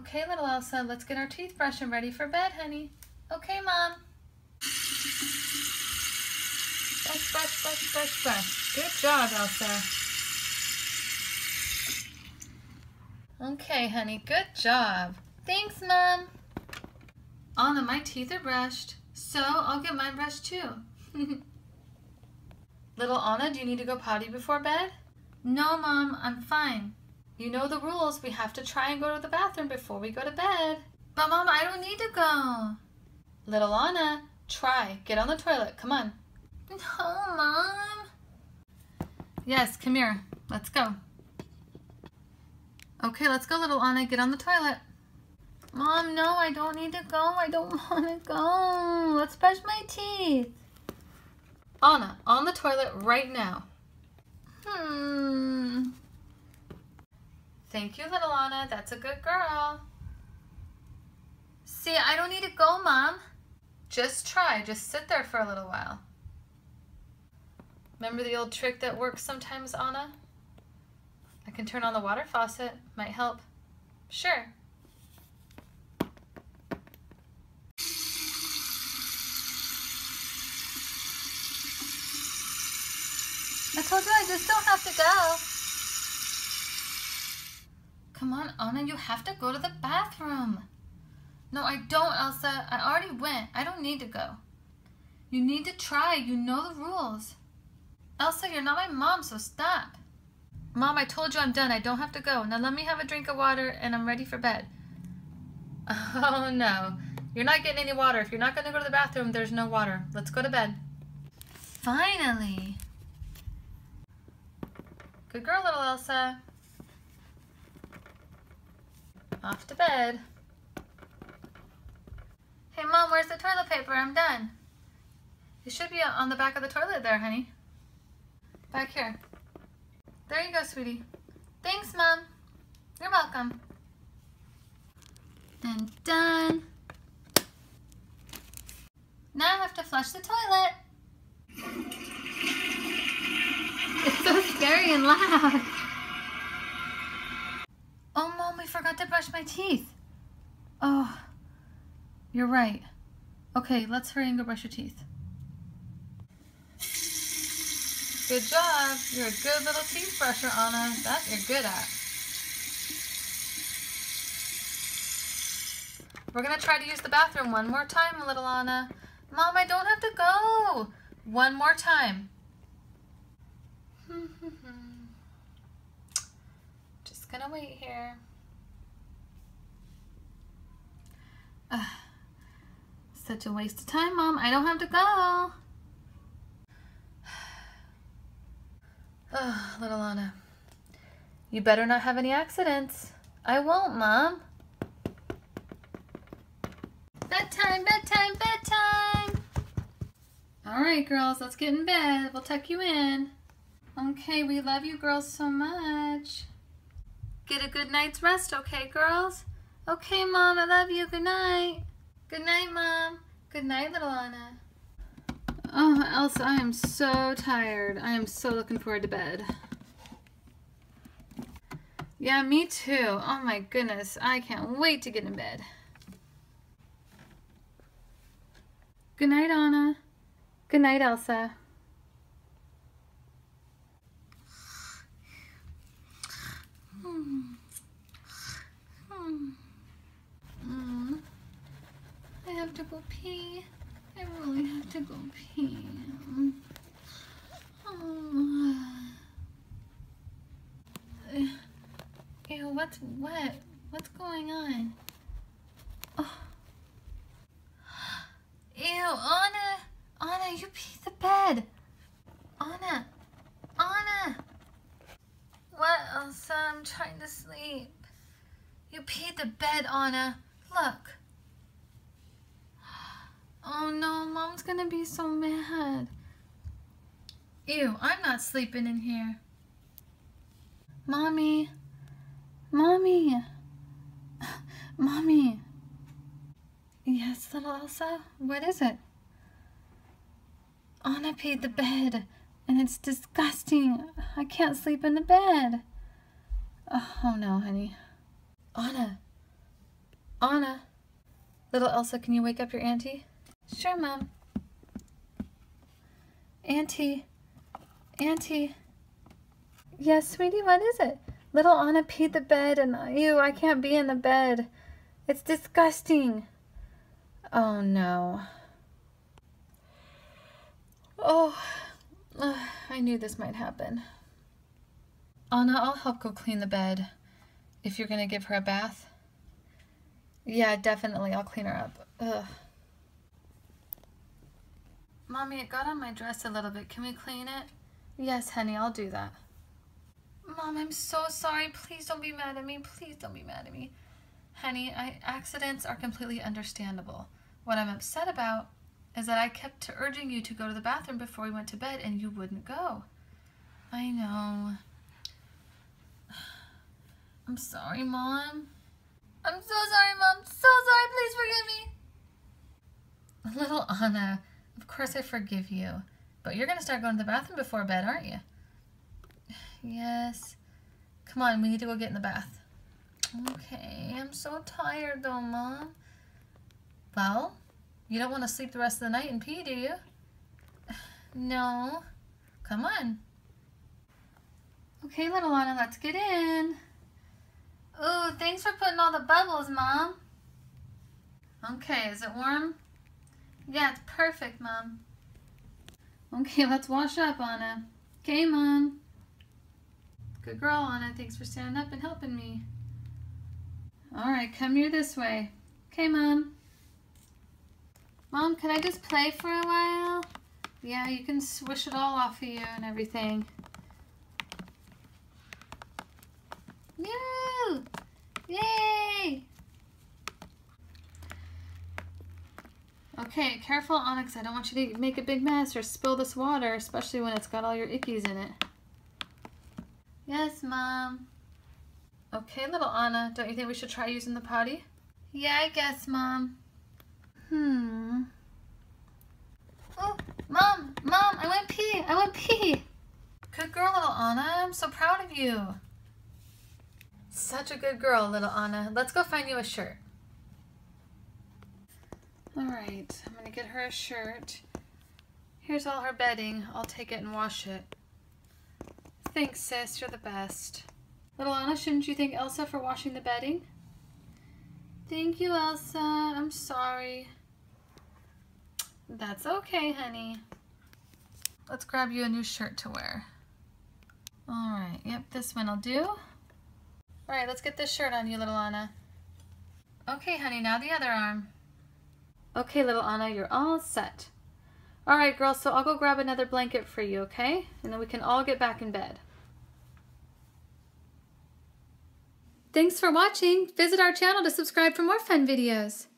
Okay, little Elsa, let's get our toothbrush and ready for bed, honey. Okay, Mom. Brush, brush, brush, brush, brush. Good job, Elsa. Okay, honey, good job. Thanks, Mom. Anna, my teeth are brushed, so I'll get mine brushed too. Little Anna, do you need to go potty before bed? No, Mom, I'm fine. You know the rules. We have to try and go to the bathroom before we go to bed. But, Mom, I don't need to go. Little Anna, try. Get on the toilet. Come on. No, Mom. Yes, come here. Let's go. Okay, let's go, little Anna. Get on the toilet. Mom, no, I don't need to go. I don't want to go. Let's brush my teeth. Anna, on the toilet right now. Thank you, little Anna. That's a good girl. See, I don't need to go, Mom. Just try. Just sit there for a little while. Remember the old trick that works sometimes, Anna? I can turn on the water faucet. Might help. Sure. I told you I just don't have to go. Come on, Anna, you have to go to the bathroom. No, I don't, Elsa. I already went. I don't need to go. You need to try. You know the rules. Elsa, you're not my mom, so stop. Mom, I told you I'm done. I don't have to go. Now let me have a drink of water and I'm ready for bed. Oh, no. You're not getting any water. If you're not going to go to the bathroom, there's no water. Let's go to bed. Finally. Good girl, little Elsa. Off to bed. Hey, Mom, where's the toilet paper? I'm done. It should be on the back of the toilet there, honey. Back here. There you go, sweetie. Thanks, Mom. You're welcome. And done. Now I have to flush the toilet. It's so scary and loud. Oh, Mom, we forgot to brush my teeth. Oh, you're right. Okay, let's hurry and go brush your teeth. Good job. You're a good little teeth brusher, Anna. That you're good at. We're going to try to use the bathroom one more time, little Anna. Mom, I don't have to go. One more time. Just gonna wait here. Such a waste of time, Mom. I don't have to go. Oh, little Anna. You better not have any accidents. I won't, Mom. Bedtime, bedtime, bedtime. All right, girls, let's get in bed. We'll tuck you in. Okay, we love you girls so much. Get a good night's rest, okay, girls? Okay, Mom, I love you. Good night. Good night, Mom. Good night, little Anna. Oh, Elsa, I am so tired. I am so looking forward to bed. Yeah, me too. Oh, my goodness. I can't wait to get in bed. Good night, Anna. Good night, Elsa. I have to go pee. I really have to go pee. Ew, what's wet? What's going on? Oh. Ew, Anna! Anna, you peed the bed! Anna! Anna! What, Elsa? I'm trying to sleep. You peed the bed, Anna. Look. Oh no, Mom's gonna be so mad. Ew, I'm not sleeping in here. Mommy. Mommy. Mommy. Yes, little Elsa? What is it? Anna peed the bed, and it's disgusting. I can't sleep in the bed. Oh no, honey. Anna. Anna! Little Elsa, can you wake up your auntie? Sure, Mom. Auntie. Auntie. Yes, sweetie, what is it? Little Anna peed the bed and, ew, I can't be in the bed. It's disgusting. Oh, no. Oh, I knew this might happen. Anna, I'll help go clean the bed if you're going to give her a bath. Yeah, definitely. I'll clean her up. Ugh. Mommy, it got on my dress a little bit. Can we clean it? Yes, honey, I'll do that. Mom, I'm so sorry. Please don't be mad at me. Please don't be mad at me. Honey, accidents are completely understandable. What I'm upset about is that I kept urging you to go to the bathroom before we went to bed and you wouldn't go. I know. I'm sorry, Mom. I'm so sorry, Mom. So sorry. Please forgive me. Little Anna, of course I forgive you. But you're going to start going to the bathroom before bed, aren't you? Yes. Come on, we need to go get in the bath. Okay, I'm so tired though, Mom. Well, you don't want to sleep the rest of the night and pee, do you? No. Come on. Okay, little Anna, let's get in. Ooh, thanks for putting all the bubbles, Mom. Okay, is it warm? Yeah, it's perfect, Mom. Okay, let's wash up, Anna. Okay, Mom. Good girl, Anna. Thanks for standing up and helping me. All right, come here this way. Okay, Mom. Mom, can I just play for a while? Yeah, you can swish it all off of you and everything. Yoo! Yay! Okay, careful, Anna, because I don't want you to make a big mess or spill this water, especially when it's got all your ickies in it. Yes, Mom. Okay, little Anna, don't you think we should try using the potty? Yeah, I guess, Mom. Oh, Mom! Mom! I went pee! I went pee! Good girl, little Anna. I'm so proud of you. Such a good girl, little Anna. Let's go find you a shirt. Alright, I'm gonna get her a shirt. Here's all her bedding. I'll take it and wash it. Thanks, sis. You're the best. Little Anna, shouldn't you thank Elsa for washing the bedding? Thank you, Elsa. I'm sorry. That's okay, honey. Let's grab you a new shirt to wear. Alright, yep, this one will do. Alright, let's get this shirt on you, little Anna. Okay, honey, now the other arm. Okay, little Anna, you're all set. Alright, girls, so I'll go grab another blanket for you, okay? And then we can all get back in bed. Thanks for watching. Visit our channel to subscribe for more fun videos.